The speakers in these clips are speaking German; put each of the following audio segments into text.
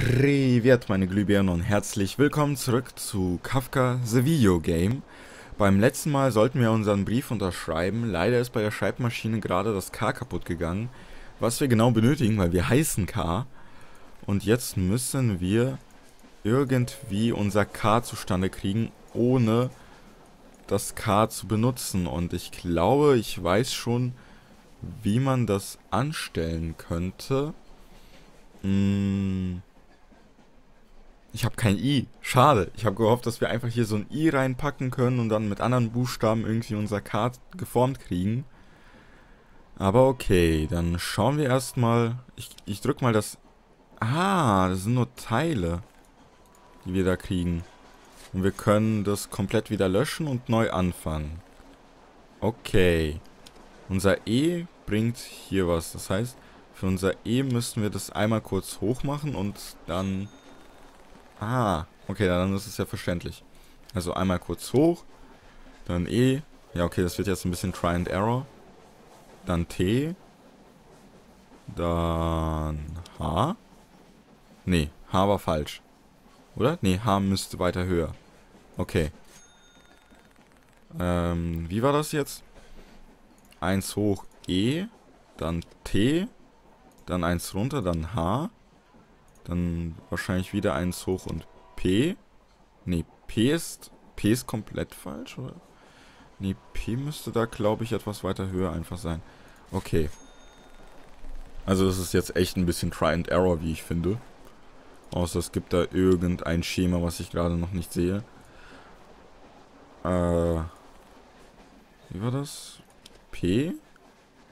Privet, meine Glühbirnen, und herzlich willkommen zurück zu Kafka The Video Game. Beim letzten Mal sollten wir unseren Brief unterschreiben. Leider ist bei der Schreibmaschine gerade das K kaputt gegangen, was wir genau benötigen, weil wir heißen K. Und jetzt müssen wir irgendwie unser K zustande kriegen, ohne das K zu benutzen. Und ich glaube, ich weiß schon, wie man das anstellen könnte. Ich habe kein I. Schade. Ich habe gehofft, dass wir einfach hier so ein I reinpacken können und dann mit anderen Buchstaben irgendwie unser K geformt kriegen. Aber okay, dann schauen wir erstmal. Ich drück mal das... Ah, das sind nur Teile, die wir da kriegen. Und wir können das komplett wieder löschen und neu anfangen. Okay. Unser E bringt hier was. Das heißt, für unser E müssten wir das einmal kurz hoch machen und dann... Ah, okay, dann ist es ja verständlich. Also einmal kurz hoch, dann E. Ja, okay, das wird jetzt ein bisschen Try and Error. Dann T. Dann H. Nee, H war falsch. Oder? Nee, H müsste weiter höher. Okay. Wie war das jetzt? 1 hoch E, dann T, dann 1 runter, dann H. Dann wahrscheinlich wieder 1 hoch und P. Ne, P ist komplett falsch, oder? Ne, P müsste da, glaube ich, etwas weiter höher einfach sein. Okay. Also das ist jetzt echt ein bisschen Try and Error, wie ich finde. Außer es gibt da irgendein Schema, was ich gerade noch nicht sehe. Wie war das? P?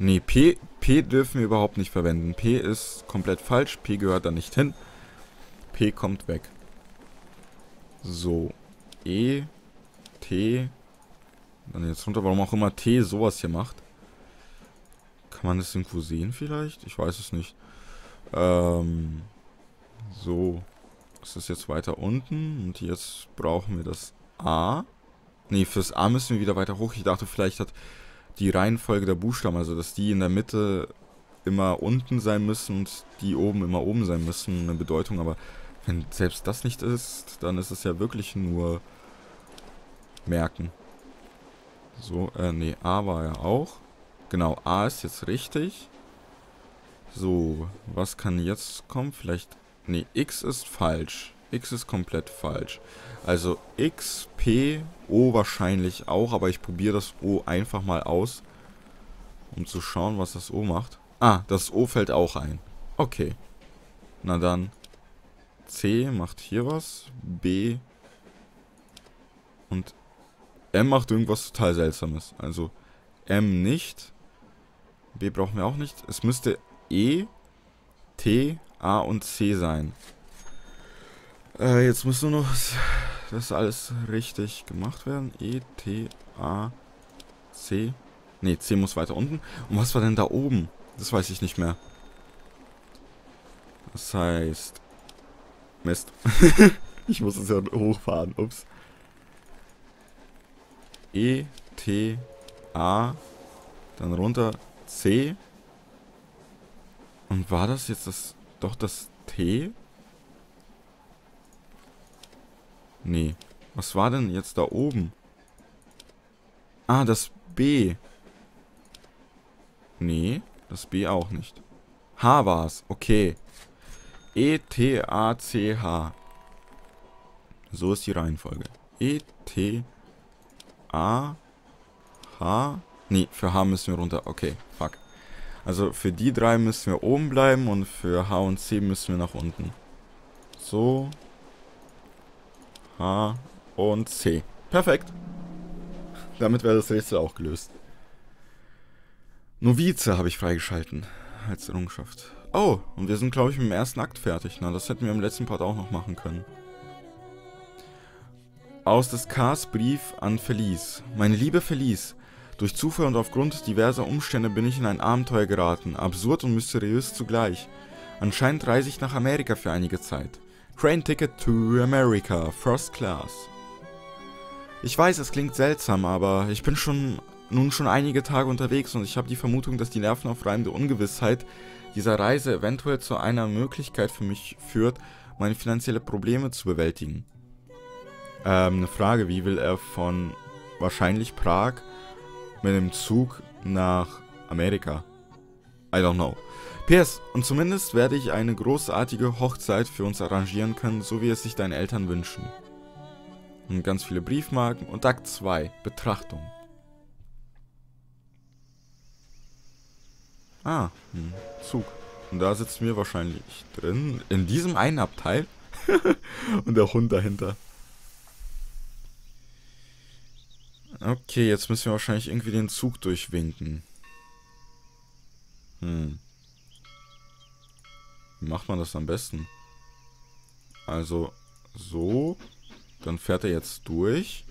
Ne, P dürfen wir überhaupt nicht verwenden. P ist komplett falsch. P gehört da nicht hin. P kommt weg. So. E. T. Dann jetzt runter. Warum auch immer T sowas hier macht. Kann man das irgendwo sehen vielleicht? Ich weiß es nicht. So. Das ist jetzt weiter unten. Und jetzt brauchen wir das A. Ne, fürs A müssen wir wieder weiter hoch. Ich dachte, vielleicht hat... die Reihenfolge der Buchstaben, also dass die in der Mitte immer unten sein müssen und die oben immer oben sein müssen, eine Bedeutung, aber wenn selbst das nicht ist, dann ist es ja wirklich nur merken. So, nee, A war ja auch. Genau, A ist jetzt richtig. So, was kann jetzt kommen? Vielleicht, nee, X ist falsch. X ist komplett falsch. Also X, P, O wahrscheinlich auch, aber ich probiere das O einfach mal aus, um zu schauen, was das O macht. Ah, das O fällt auch ein. Okay. Na dann. C macht hier was. B. Und M macht irgendwas total Seltsames. Also M nicht. B brauchen wir auch nicht. Es müsste E, T, A und C sein. Jetzt muss nur noch das alles richtig gemacht werden. E, T, A, C. Ne, C muss weiter unten. Und was war denn da oben? Das weiß ich nicht mehr. Das heißt... Mist. Ich muss es ja hochfahren. Ups. E, T, A. Dann runter. C. Und war das jetzt das... Doch das T? Nee. Was war denn jetzt da oben? Ah, das B. Nee, das B auch nicht. H war's. Okay. E, T, A, C, H. So ist die Reihenfolge. E, T, A, H. Nee, für H müssen wir runter. Okay, fuck. Also für die drei müssen wir oben bleiben und für H und C müssen wir nach unten. So. H und C. Perfekt. Damit wäre das Rätsel auch gelöst. Novize habe ich freigeschalten. Als Errungenschaft. Oh, und wir sind, glaube ich, mit dem ersten Akt fertig. Na, das hätten wir im letzten Part auch noch machen können. Aus des Ks Brief an Felice. Meine liebe Felice, durch Zufall und aufgrund diverser Umstände bin ich in ein Abenteuer geraten. Absurd und mysteriös zugleich. Anscheinend reise ich nach Amerika für einige Zeit. Train Ticket to America, First Class. Ich weiß, es klingt seltsam, aber ich bin nun schon einige Tage unterwegs und ich habe die Vermutung, dass die nervenaufreibende Ungewissheit dieser Reise eventuell zu einer Möglichkeit für mich führt, meine finanziellen Probleme zu bewältigen. Eine Frage, wie will er von wahrscheinlich Prag mit dem Zug nach Amerika? I don't know. PS, und zumindest werde ich eine großartige Hochzeit für uns arrangieren können, so wie es sich deine Eltern wünschen. Und ganz viele Briefmarken und Akt 2, Betrachtung. Ah, Zug. Und da sitzen wir wahrscheinlich drin, in diesem einen Abteil. Und der Hund dahinter. Okay, jetzt müssen wir wahrscheinlich irgendwie den Zug durchwinken. Wie macht man das am besten? Also, so. Dann fährt er jetzt durch.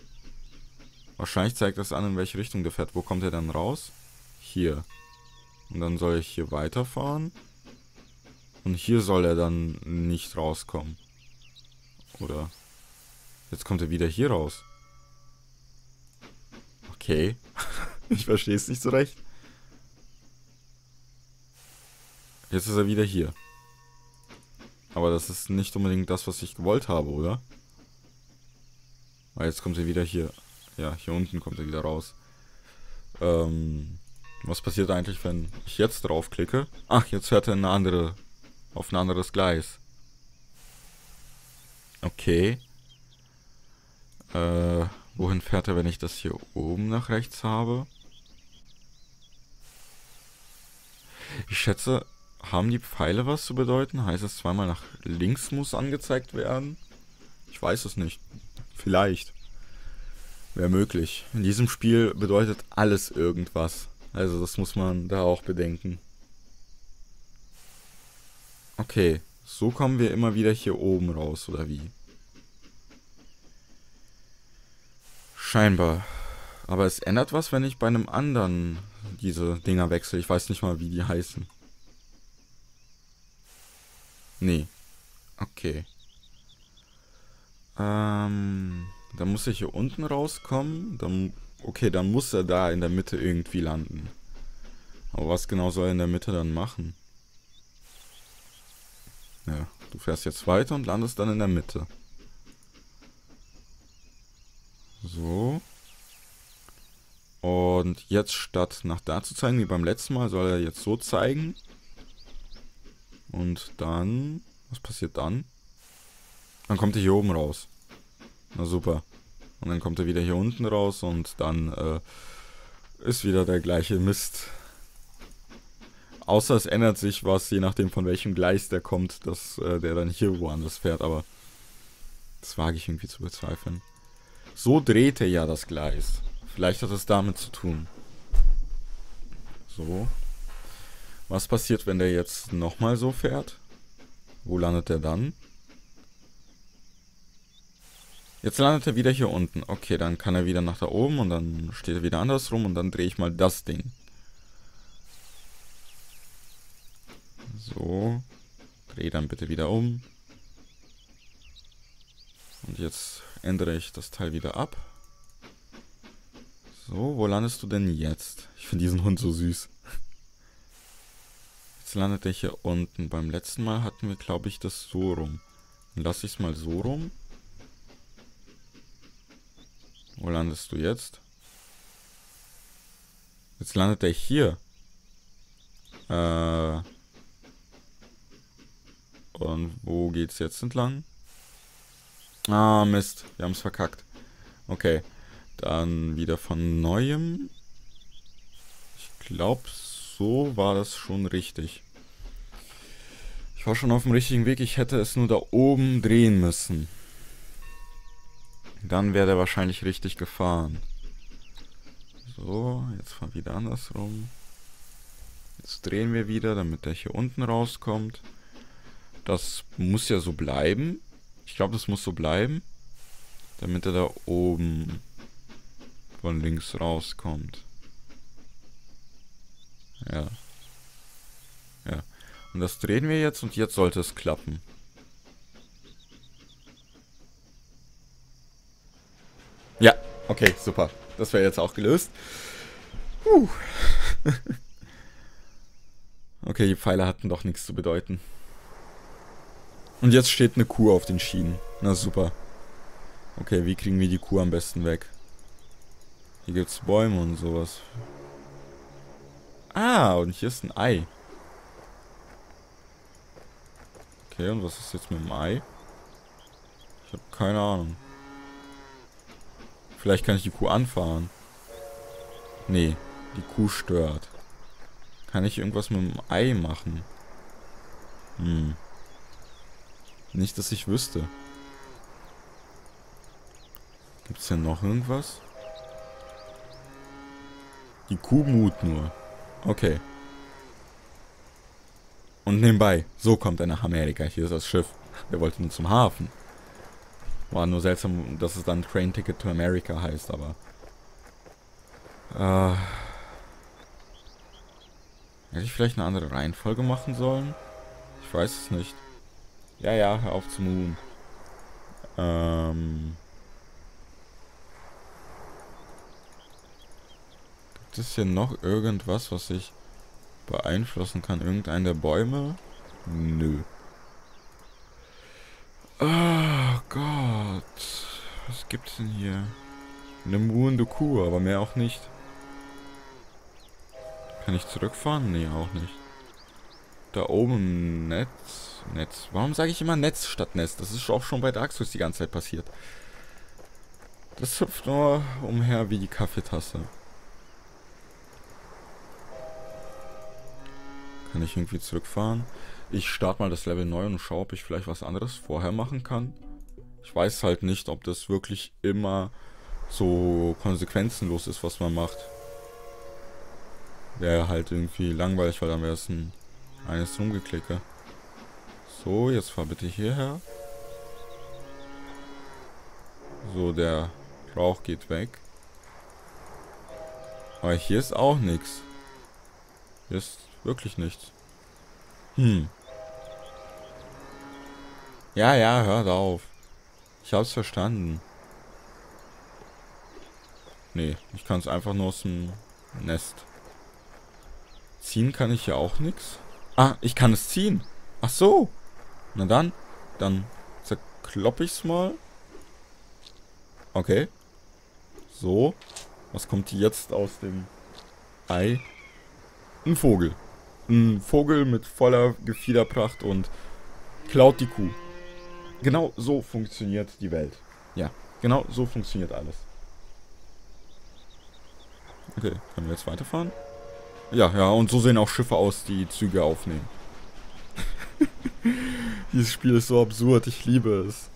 Wahrscheinlich zeigt das an, in welche Richtung der fährt. Wo kommt er dann raus? Hier. Und dann soll ich hier weiterfahren. Und hier soll er dann nicht rauskommen. Oder? Jetzt kommt er wieder hier raus. Okay. Ich verstehe es nicht so recht. Jetzt ist er wieder hier. Aber das ist nicht unbedingt das, was ich gewollt habe, oder? Weil jetzt kommt er wieder hier. Ja, hier unten kommt er wieder raus. Was passiert eigentlich, wenn ich jetzt draufklicke? Ach, jetzt fährt er in eine andere, auf ein anderes Gleis. Okay. Wohin fährt er, wenn ich das hier oben nach rechts habe? Ich schätze, haben die Pfeile was zu bedeuten? Heißt es, zweimal nach links muss angezeigt werden? Ich weiß es nicht. Vielleicht. Wäre möglich. In diesem Spiel bedeutet alles irgendwas. Also das muss man da auch bedenken. Okay, so kommen wir immer wieder hier oben raus, oder wie? Scheinbar. Aber es ändert was, wenn ich bei einem anderen diese Dinger wechsle. Ich weiß nicht mal, wie die heißen. Nee. Okay. Dann muss ich hier unten rauskommen. Dann... Okay, dann muss er da in der Mitte irgendwie landen. Aber was genau soll er in der Mitte dann machen? Ja, du fährst jetzt weiter und landest dann in der Mitte. So. Und jetzt statt nach da zu zeigen, wie beim letzten Mal, soll er jetzt so zeigen. Und dann... Was passiert dann? Dann kommt er hier oben raus. Na super. Und dann kommt er wieder hier unten raus und dann ist wieder der gleiche Mist. Außer es ändert sich was, je nachdem von welchem Gleis der kommt, dass der dann hier woanders fährt, aber das wage ich irgendwie zu bezweifeln. So dreht er ja das Gleis. Vielleicht hat es damit zu tun. So. Was passiert, wenn der jetzt nochmal so fährt? Wo landet der dann? Jetzt landet er wieder hier unten. Okay, dann kann er wieder nach da oben und dann steht er wieder andersrum und dann drehe ich mal das Ding. So. Dreh dann bitte wieder um. Und jetzt ändere ich das Teil wieder ab. So, wo landest du denn jetzt? Ich finde diesen Hund so süß. Jetzt landet er hier unten. Beim letzten Mal hatten wir, glaube ich, das so rum. Dann lasse ich es mal so rum. Wo landest du jetzt? Jetzt landet er hier. Und wo geht's jetzt entlang? Ah, Mist. Wir haben's verkackt. Okay. Dann wieder von Neuem. Ich glaube, so war das schon richtig. Ich war schon auf dem richtigen Weg. Ich hätte es nur da oben drehen müssen. Dann wäre der wahrscheinlich richtig gefahren. So, jetzt mal wieder andersrum. Jetzt drehen wir wieder, damit der hier unten rauskommt. Das muss ja so bleiben. Ich glaube, das muss so bleiben. Damit er da oben von links rauskommt. Ja. Ja. Und das drehen wir jetzt und jetzt sollte es klappen. Ja, okay, super. Das wäre jetzt auch gelöst. Okay, die Pfeile hatten doch nichts zu bedeuten. Und jetzt steht eine Kuh auf den Schienen. Na super. Okay, wie kriegen wir die Kuh am besten weg? Hier gibt's Bäume und sowas. Ah, und hier ist ein Ei. Okay, und was ist jetzt mit dem Ei? Ich habe keine Ahnung. Vielleicht kann ich die Kuh anfahren. Nee, die Kuh stört. Kann ich irgendwas mit dem Ei machen? Hm. Nicht, dass ich wüsste. Gibt's hier noch irgendwas? Die Kuh mut nur. Okay. Und nebenbei, so kommt er nach Amerika. Hier ist das Schiff. Er wollte nur zum Hafen. War nur seltsam, dass es dann Train Ticket to America heißt, aber... hätte ich vielleicht eine andere Reihenfolge machen sollen? Ich weiß es nicht. Ja, hör auf zu moon. Gibt es hier noch irgendwas, was ich beeinflussen kann? Irgendeinen der Bäume? Nö. Oh Gott. Was gibt's denn hier? Eine muhende Kuh, aber mehr auch nicht. Kann ich zurückfahren? Nee, auch nicht. Da oben im Netz. Warum sage ich immer Netz statt Nest? Das ist auch schon bei Dark Souls die ganze Zeit passiert. Das hüpft nur umher wie die Kaffeetasse. Kann ich irgendwie zurückfahren? Ich starte mal das Level neu und schaue, ob ich vielleicht was anderes vorher machen kann. Ich weiß halt nicht, ob das wirklich immer so konsequenzenlos ist, was man macht. Wäre halt irgendwie langweilig, weil dann wäre es ein eines rumgeklicke. So, jetzt fahr bitte hierher. So, der Rauch geht weg. Aber hier ist auch nichts. Hier ist wirklich nichts. Hm. Ja, hört auf. Ich hab's verstanden. Nee, ich kann es einfach nur aus dem Nest. Ziehen kann ich ja auch nichts. Ah, ich kann es ziehen. Ach so. Na dann. Dann zerklopp ich's mal. Okay. So. Was kommt jetzt aus dem Ei? Ein Vogel. Ein Vogel mit voller Gefiederpracht und klaut die Kuh. Genau so funktioniert die Welt. Ja, genau so funktioniert alles. Okay, können wir jetzt weiterfahren? Ja, und so sehen auch Schiffe aus, die Züge aufnehmen. Dieses Spiel ist so absurd, ich liebe es.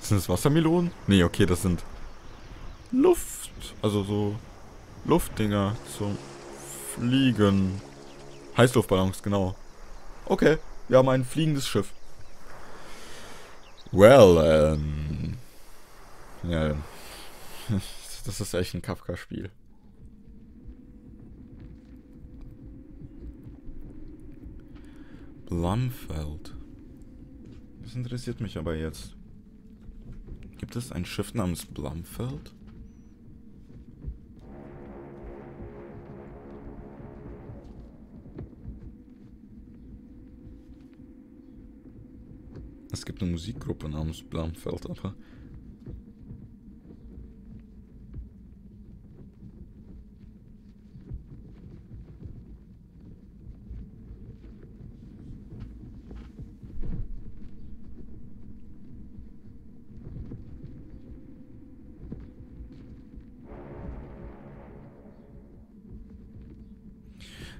Sind das Wassermelonen? Nee, okay, das sind Luft. Also so Luftdinger zum Fliegen. Heißluftballons, genau. Okay, wir haben ein fliegendes Schiff. Well, ja, das ist echt ein Kafka-Spiel. Blumfeld. Das interessiert mich aber jetzt. Gibt es ein Schiff namens Blumfeld? Es gibt eine Musikgruppe namens Blumfeld, aber...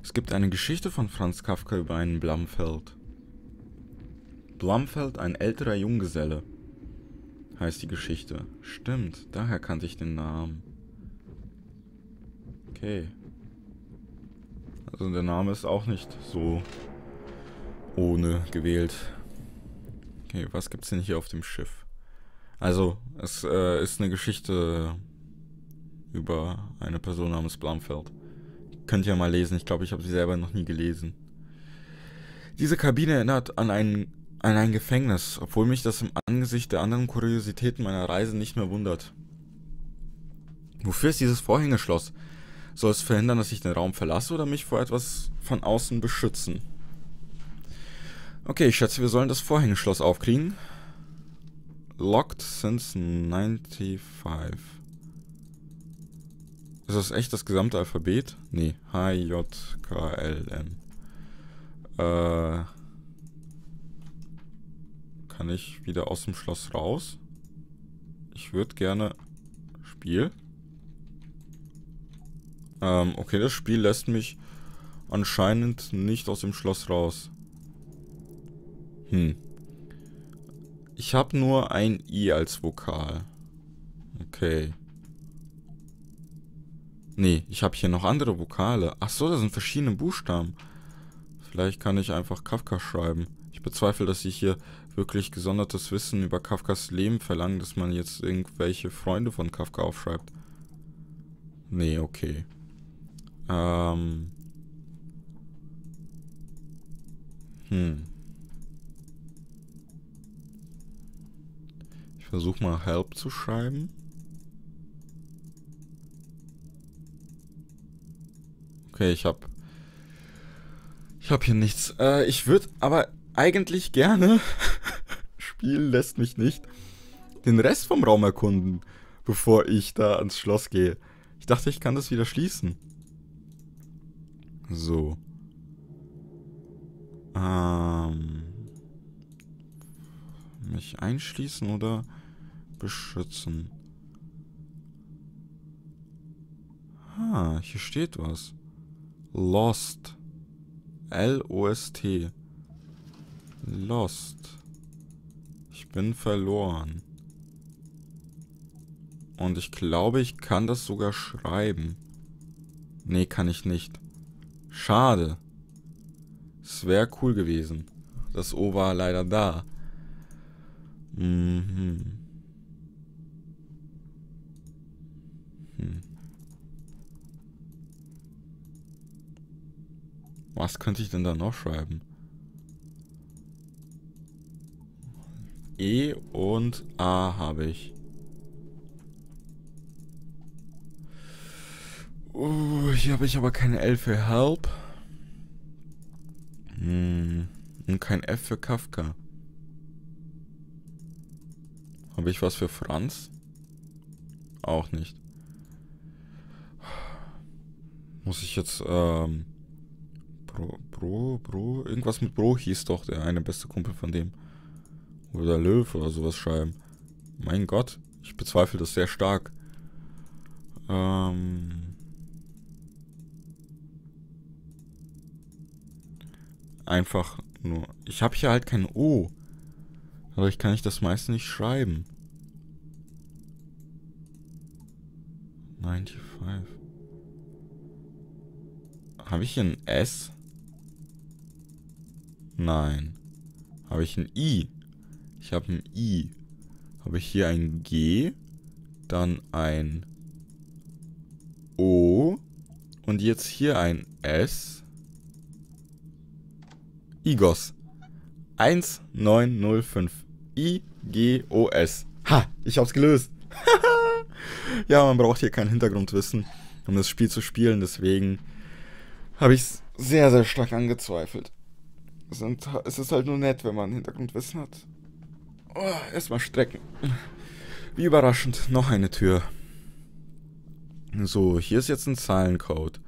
Es gibt eine Geschichte von Franz Kafka über einen Blumfeld. Blumfeld, ein älterer Junggeselle, heißt die Geschichte. Stimmt, daher kannte ich den Namen. Okay. Also der Name ist auch nicht so ohne gewählt. Okay, was gibt's denn hier auf dem Schiff? Also, es ist eine Geschichte über eine Person namens Blumfeld. Könnt ihr mal lesen, ich glaube, ich habe sie selber noch nie gelesen. Diese Kabine erinnert an ein Gefängnis, obwohl mich das im Angesicht der anderen Kuriositäten meiner Reise nicht mehr wundert. Wofür ist dieses Vorhängeschloss? Soll es verhindern, dass ich den Raum verlasse oder mich vor etwas von außen beschützen? Okay, ich schätze, wir sollen das Vorhängeschloss aufkriegen. Locked since 95. Ist das echt das gesamte Alphabet? Nee. H, J, K, L, M. Kann ich wieder aus dem Schloss raus? Ich würde gerne... Spiel? Okay, das Spiel lässt mich anscheinend nicht aus dem Schloss raus. Hm. Ich habe nur ein I als Vokal. Okay. Nee, ich habe hier noch andere Vokale. Ach so, das sind verschiedene Buchstaben. Vielleicht kann ich einfach Kafka schreiben. Ich bezweifle, dass sie hier wirklich gesondertes Wissen über Kafkas Leben verlangen, dass man jetzt irgendwelche Freunde von Kafka aufschreibt. Nee, okay. Ich versuche mal Help zu schreiben. Okay, ich hab hier nichts. Ich würde aber eigentlich gerne... Spiel lässt mich nicht den Rest vom Raum erkunden, bevor ich da ans Schloss gehe. Ich dachte, ich kann das wieder schließen. So. Mich einschließen oder beschützen? Ah, hier steht was. Lost. L-O-S-T. Lost. Ich bin verloren. Und ich glaube, ich kann das sogar schreiben. Nee, kann ich nicht. Schade. Es wäre cool gewesen. Das O war leider da. Was könnte ich denn da noch schreiben? E und A habe ich. Hier habe ich aber kein L für Help. Und kein F für Kafka. Habe ich was für Franz? Auch nicht. Muss ich jetzt, Bro. Irgendwas mit Bro hieß doch der eine beste Kumpel von dem. Oder Löw oder sowas schreiben. Mein Gott, ich bezweifle das sehr stark. Einfach nur... Ich habe hier halt kein O. Dadurch kann ich das meiste nicht schreiben. 95. Habe ich hier ein S? Nein. Habe ich ein I? Ich habe ein I. Habe ich hier ein G? Dann ein O. Und jetzt hier ein S. Igos. 1905. I-G-O-S. Ha! Ich hab's gelöst. Ja, man braucht hier kein Hintergrundwissen, um das Spiel zu spielen. Deswegen habe ich es sehr, sehr stark angezweifelt. Es ist halt nur nett, wenn man Hintergrundwissen hat. Oh, erstmal strecken. Wie überraschend. Noch eine Tür. So, hier ist jetzt ein Zahlencode.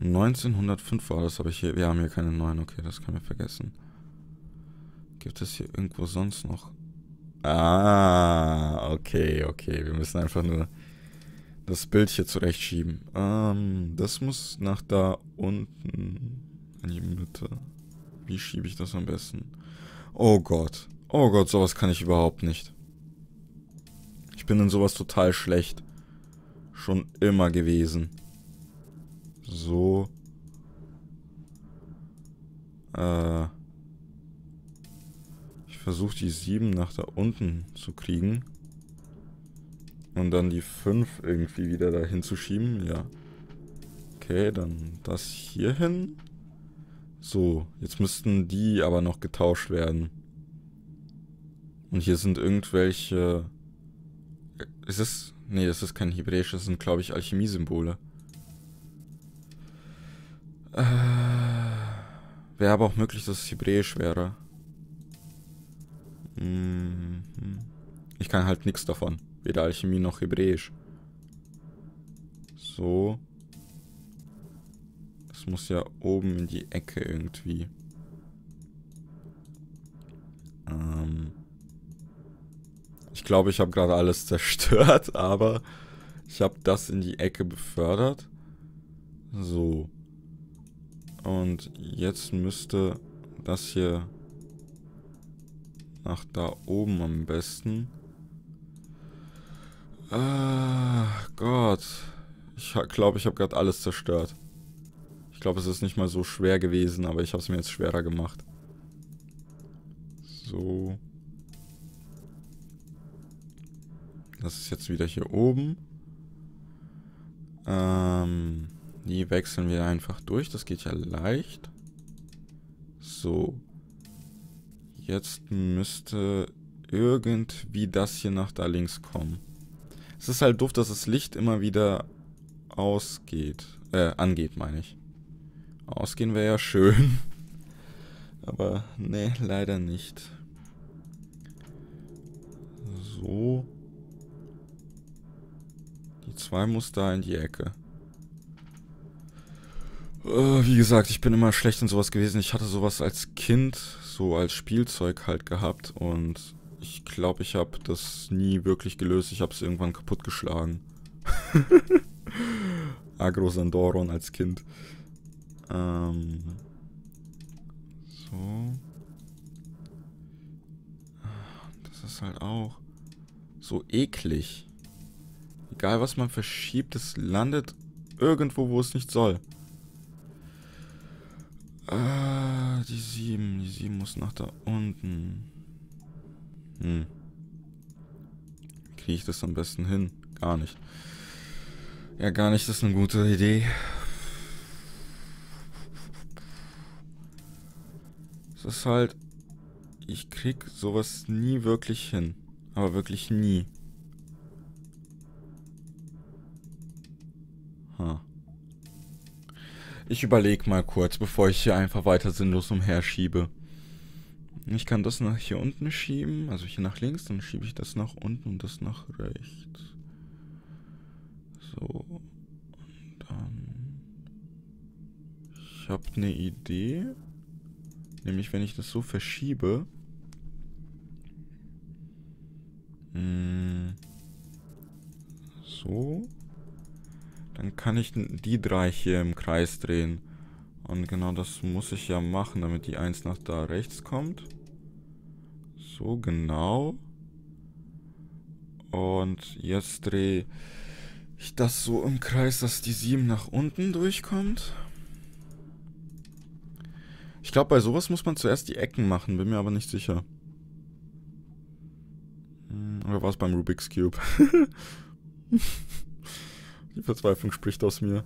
1905 war das, aber hier, wir haben hier keine 9, okay, das können wir vergessen. Gibt es hier irgendwo sonst noch? Ah, okay, okay, wir müssen einfach nur das Bild hier zurechtschieben. Das muss nach da unten in die Mitte. Wie schiebe ich das am besten? Oh Gott, sowas kann ich überhaupt nicht. Ich bin in sowas total schlecht. Schon immer gewesen. So. Ich versuche die 7 nach da unten zu kriegen. Und dann die 5 irgendwie wieder dahin zu schieben. Ja. Okay, dann das hier hin. So, jetzt müssten die aber noch getauscht werden. Und hier sind irgendwelche... Ist es... Nee, das ist kein Hebräisch, das sind, glaube ich, Alchemie-Symbole. Wäre aber auch möglich, dass es Hebräisch wäre. Ich kann halt nichts davon. Weder Alchemie noch Hebräisch. So. Das muss ja oben in die Ecke irgendwie. Ich glaube, ich habe gerade alles zerstört, aber ich habe das in die Ecke befördert. So. Und jetzt müsste das hier nach da oben am besten. Ach Gott. Ich glaube, ich habe gerade alles zerstört. Ich glaube, es ist nicht mal so schwer gewesen, aber ich habe es mir jetzt schwerer gemacht. So. Das ist jetzt wieder hier oben. Die wechseln wir einfach durch. Das geht ja leicht. So. Jetzt müsste irgendwie das hier nach da links kommen. Es ist halt doof, dass das Licht immer wieder ausgeht. Angeht, meine ich. Ausgehen wäre ja schön. Aber nee, leider nicht. So. Die 2 muss da in die Ecke. Wie gesagt, ich bin immer schlecht in sowas gewesen. Ich hatte sowas als Kind, so als Spielzeug halt gehabt. Und ich glaube, ich habe das nie wirklich gelöst. Ich habe es irgendwann kaputtgeschlagen. Agro Sandoron als Kind. So. Das ist halt auch so eklig. Egal, was man verschiebt, es landet irgendwo, wo es nicht soll. Ah, die 7. Die 7 muss nach da unten. Wie kriege ich das am besten hin? Gar nicht. Ja, gar nicht, das ist eine gute Idee. Es ist halt... Ich krieg sowas nie wirklich hin. Aber wirklich nie. Ich überlege mal kurz, bevor ich hier einfach weiter sinnlos umherschiebe. Ich kann das nach hier unten schieben, also hier nach links, dann schiebe ich das nach unten und das nach rechts. So, und dann... Ich habe eine Idee. Nämlich, wenn ich das so verschiebe... So... Dann kann ich die 3 hier im Kreis drehen. Und genau das muss ich ja machen, damit die 1 nach da rechts kommt. So, genau. Und jetzt drehe ich das so im Kreis, dass die 7 nach unten durchkommt. Ich glaube, bei sowas muss man zuerst die Ecken machen, bin mir aber nicht sicher. Oder war es beim Rubik's Cube? Die Verzweiflung spricht aus mir.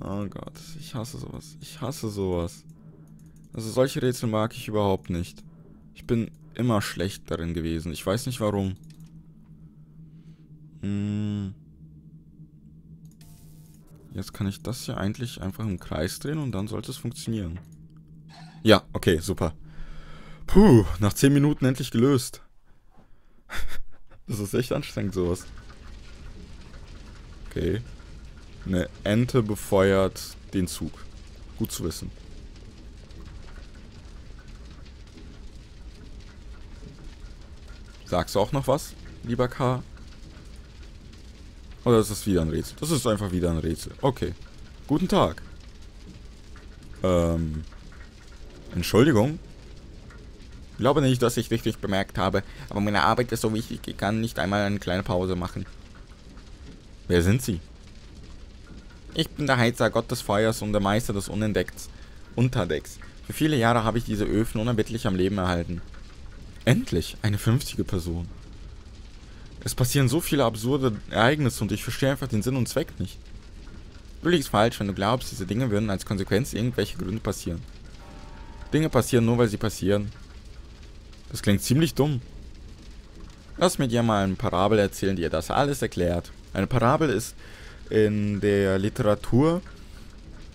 Oh Gott, ich hasse sowas. Ich hasse sowas. Also solche Rätsel mag ich überhaupt nicht. Ich bin immer schlecht darin gewesen. Ich weiß nicht warum. Jetzt kann ich das hier eigentlich einfach im Kreis drehen und dann sollte es funktionieren. Ja, okay, super. Puh, nach 10 Minuten endlich gelöst. Das ist echt anstrengend, sowas. Okay. Eine Ente befeuert den Zug. Gut zu wissen. Sagst du auch noch was, lieber K? Oder ist das wieder ein Rätsel? Das ist einfach wieder ein Rätsel. Okay. Guten Tag. Entschuldigung? Ich glaube nicht, dass ich richtig bemerkt habe, aber meine Arbeit ist so wichtig, ich kann nicht einmal eine kleine Pause machen. Wer sind Sie? Ich bin der Heizer, Gott des Feuers und der Meister des Unentdeckts. Unterdecks. Für viele Jahre habe ich diese Öfen unerbittlich am Leben erhalten. Endlich! Eine 50. Person. Es passieren so viele absurde Ereignisse und ich verstehe einfach den Sinn und Zweck nicht. Du liegst falsch, wenn du glaubst, diese Dinge würden als Konsequenz irgendwelche Gründe passieren. Dinge passieren nur, weil sie passieren. Das klingt ziemlich dumm. Lass mir dir mal eine Parabel erzählen, die dir das alles erklärt. Eine Parabel ist in der Literatur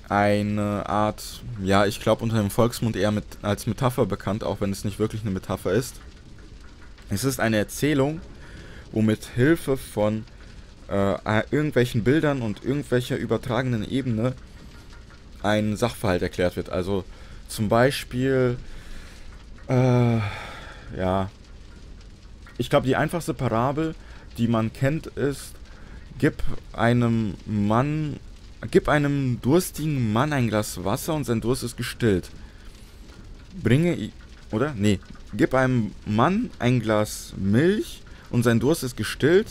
eine Art, ja, ich glaube unter dem Volksmund eher als Metapher bekannt, auch wenn es nicht wirklich eine Metapher ist. Es ist eine Erzählung, wo mit Hilfe von irgendwelchen Bildern und irgendwelcher übertragenen Ebene ein Sachverhalt erklärt wird. Also zum Beispiel, ja, ich glaube die einfachste Parabel, die man kennt, ist: Gib einem durstigen Mann ein Glas Wasser und sein Durst ist gestillt. Gib einem Mann ein Glas Milch und sein Durst ist gestillt.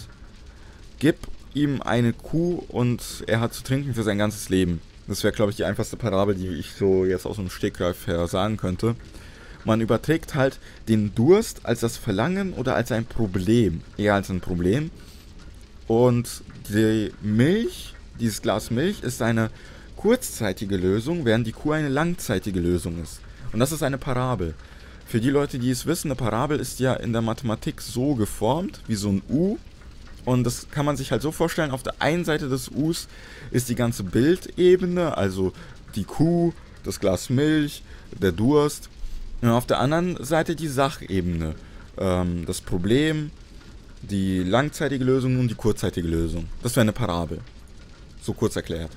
Gib ihm eine Kuh und er hat zu trinken für sein ganzes Leben. Das wäre, glaube ich, die einfachste Parabel, die ich so jetzt aus dem Stegreif her sagen könnte. Man überträgt halt den Durst als das Verlangen oder als ein Problem. Eher als ein Problem. Und die Milch, dieses Glas Milch, ist eine kurzzeitige Lösung, während die Kuh eine langzeitige Lösung ist. Und das ist eine Parabel. Für die Leute, die es wissen, eine Parabel ist ja in der Mathematik so geformt, wie so ein U. Und das kann man sich halt so vorstellen, auf der einen Seite des Us ist die ganze Bildebene, also die Kuh, das Glas Milch, der Durst. Und auf der anderen Seite die Sachebene, das Problem, die langzeitige Lösung und die kurzzeitige Lösung. Das wäre eine Parabel. So kurz erklärt.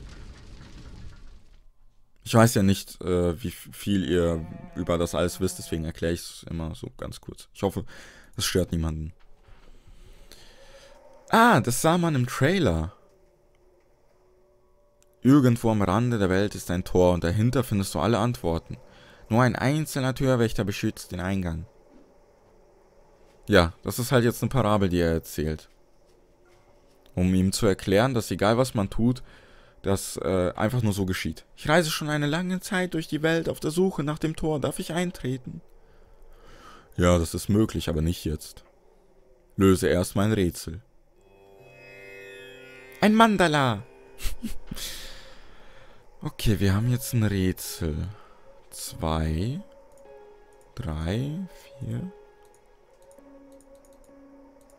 Ich weiß ja nicht, wie viel ihr über das alles wisst, deswegen erkläre ich es immer so ganz kurz. Ich hoffe, es stört niemanden. Ah, das sah man im Trailer. Irgendwo am Rande der Welt ist ein Tor und dahinter findest du alle Antworten. Nur ein einzelner Türwächter beschützt den Eingang. Ja, das ist halt jetzt eine Parabel, die er erzählt. Um ihm zu erklären, dass egal was man tut, das einfach nur so geschieht. Ich reise schon eine lange Zeit durch die Welt auf der Suche nach dem Tor. Darf ich eintreten? Ja, das ist möglich, aber nicht jetzt. Löse erst mein Rätsel. Ein Mandala! Okay, wir haben jetzt ein Rätsel. 2, 3, 4.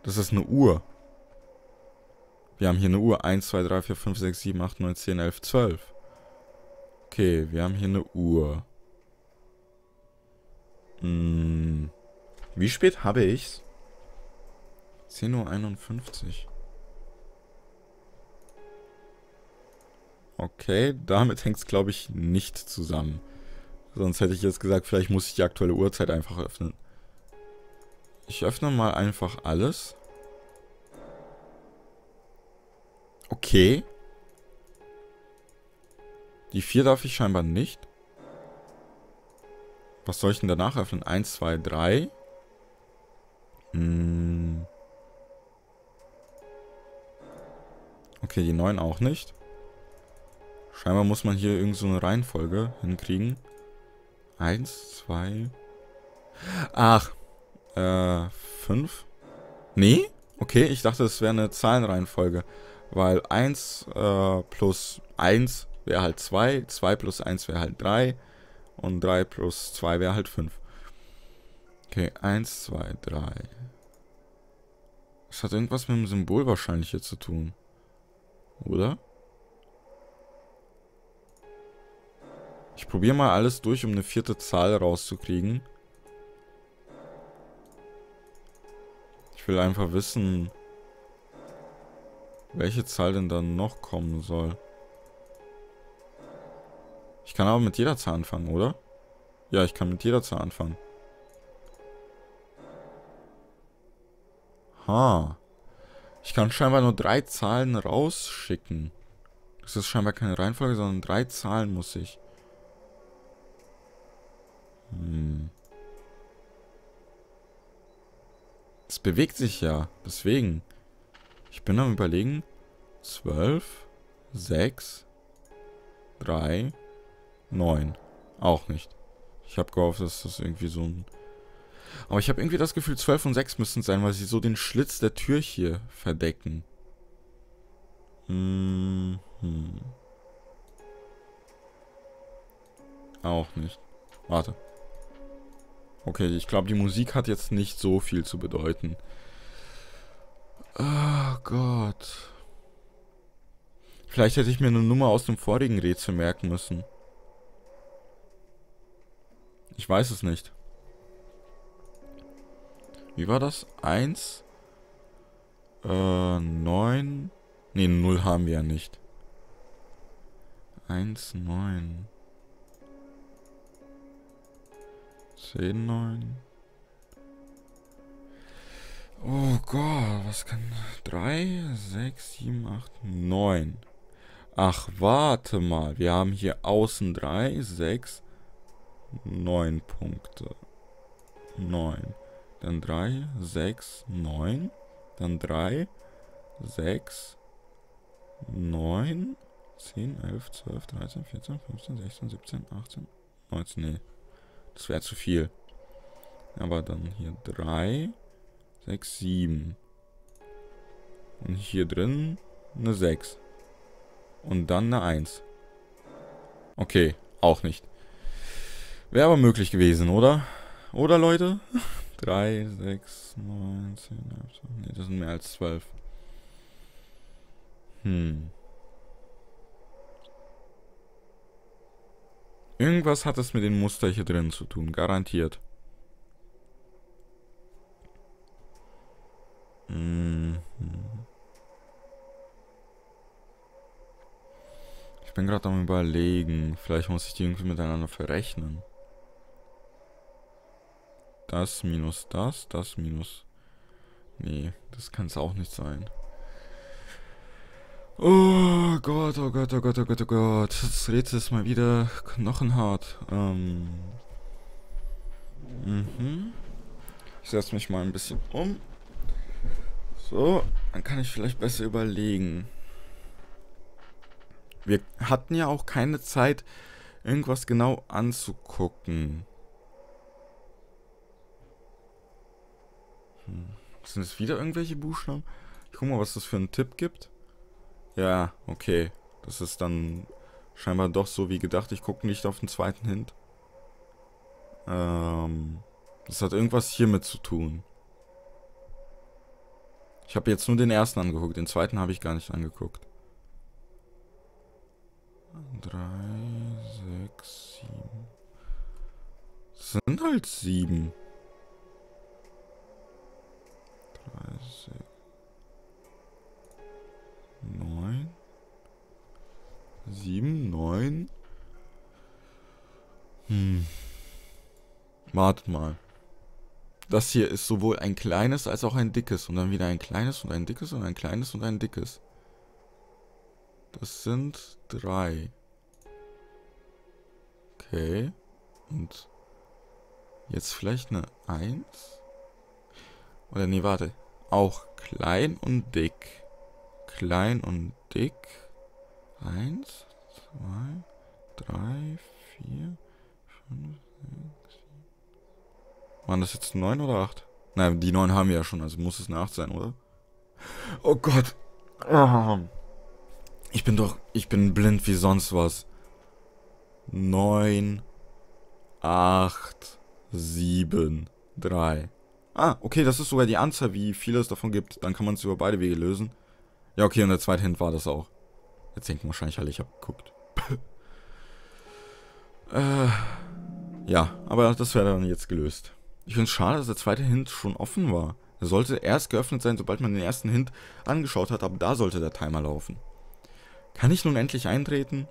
Das ist eine Uhr. Wir haben hier eine Uhr. 1, 2, 3, 4, 5, 6, 7, 8, 9, 10, 11, 12. Okay, wir haben hier eine Uhr. Wie spät habe ich's? 10:51 Uhr. Okay, damit hängt's, glaube ich, nicht zusammen. Sonst hätte ich jetzt gesagt, vielleicht muss ich die aktuelle Uhrzeit einfach öffnen. Ich öffne mal einfach alles. Okay. Die 4 darf ich scheinbar nicht. Was soll ich denn danach öffnen? 1, 2, 3. Okay, die 9 auch nicht. Scheinbar muss man hier irgend so eine Reihenfolge hinkriegen. 1, 2... Ach. 5? Nee? Okay, ich dachte, es wäre eine Zahlenreihenfolge. Weil 1 plus 1 wäre halt 2, 2 plus 1 wäre halt 3 und 3 plus 2 wäre halt 5. Okay, 1, 2, 3. Das hat irgendwas mit dem Symbol wahrscheinlich hier zu tun. Oder? Ich probiere mal alles durch, um eine 4. Zahl rauszukriegen. Ich will einfach wissen, welche Zahl denn dann noch kommen soll. Ich kann aber mit jeder Zahl anfangen, oder? Ja, ich kann mit jeder Zahl anfangen. Ha. Ich kann scheinbar nur 3 Zahlen rausschicken. Das ist scheinbar keine Reihenfolge, sondern 3 Zahlen muss ich. Es bewegt sich ja, deswegen. Ich bin am Überlegen. 12, 6, 3, 9. Auch nicht. Ich habe gehofft, dass das irgendwie so ein... Aber ich habe irgendwie das Gefühl, 12 und 6 müssen es sein, weil sie so den Schlitz der Tür hier verdecken. Auch nicht. Warte. Okay, ich glaube, die Musik hat jetzt nicht so viel zu bedeuten. Oh Gott. Vielleicht hätte ich mir eine Nummer aus dem vorigen Rätsel merken müssen. Ich weiß es nicht. Wie war das? 1? 9? Ne, 0 haben wir ja nicht. 1, 9. 10, 9. Oh Gott, was kann... 3, 6, 7, 8, 9. Ach, warte mal. Wir haben hier außen 3, 6, 9 Punkte. 9. Dann 3, 6, 9. Dann 3, 6, 9, 10, 11, 12, 13, 14, 15, 16, 17, 18, 19. Nee, das wäre zu viel. Aber dann hier 3... 6, 7. Und hier drin eine 6. Und dann eine 1. Okay, auch nicht. Wäre aber möglich gewesen, oder? Oder, Leute? 3, 6, 9, 10, 11, ne, das sind mehr als 12. Irgendwas hat es mit den Mustern hier drin zu tun, garantiert. Ich bin gerade am Überlegen. Vielleicht muss ich die irgendwie miteinander verrechnen. Das minus das, das minus... Nee, das kann es auch nicht sein. Oh Gott, oh Gott, oh Gott, oh Gott, oh Gott. Das Rätsel ist mal wieder knochenhart. Ich setze mich mal ein bisschen um. So, dann kann ich vielleicht besser überlegen. Wir hatten ja auch keine Zeit, irgendwas genau anzugucken. Sind es wieder irgendwelche Buchstaben? Ich guck mal, was das für einen Tipp gibt. Ja, okay. Das ist dann scheinbar doch so wie gedacht. Ich gucke nicht auf den zweiten Hint. Das hat irgendwas hiermit zu tun. Ich habe jetzt nur den ersten angeguckt, den zweiten habe ich gar nicht angeguckt. 3, 6, 7. Das sind halt 7. 3, 6, 9. 7, 9. Wartet mal. Das hier ist sowohl ein kleines als auch ein dickes. Und dann wieder ein kleines und ein dickes und ein kleines und ein dickes. Das sind 3. Okay. Und jetzt vielleicht eine 1. Oder nee, warte. Auch klein und dick. Klein und dick. 1, 2, 3, 4, 5, 6, 7. Waren das jetzt 9 oder 8? Nein, die 9 haben wir ja schon, also muss es eine 8 sein, oder? Oh Gott. Ich bin blind wie sonst was. 9, 8, 7, 3. Ah, okay, das ist sogar die Anzahl, wie viele es davon gibt. Dann kann man es über beide Wege lösen. Ja, okay, und der zweite Hint war das auch. Jetzt denken wahrscheinlich alle, ich habe geguckt. Ja, aber das wäre dann jetzt gelöst. Ich finde es schade, dass der zweite Hint schon offen war. Er sollte erst geöffnet sein, sobald man den ersten Hint angeschaut hat, aber da sollte der Timer laufen. Kann ich nun endlich eintreten?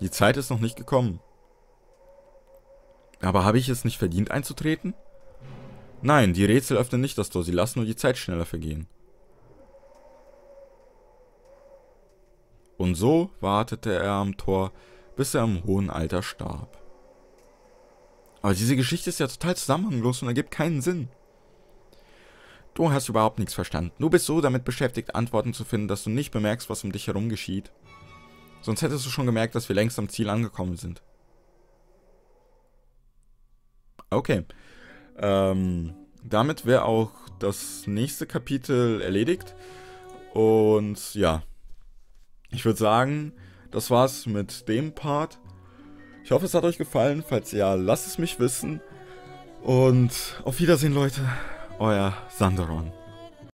Die Zeit ist noch nicht gekommen. Aber habe ich es nicht verdient einzutreten? Nein, die Rätsel öffnen nicht das Tor, sie lassen nur die Zeit schneller vergehen. Und so wartete er am Tor, bis er im hohen Alter starb. Aber diese Geschichte ist ja total zusammenhanglos und ergibt keinen Sinn. Du hast überhaupt nichts verstanden. Du bist so damit beschäftigt, Antworten zu finden, dass du nicht bemerkst, was um dich herum geschieht. Sonst hättest du schon gemerkt, dass wir längst am Ziel angekommen sind. Okay. Damit wäre auch das nächste Kapitel erledigt. Und ja, ich würde sagen, das war's mit dem Part. Ich hoffe, es hat euch gefallen. Falls ja, lasst es mich wissen. Und auf Wiedersehen, Leute. Euer Sanderon.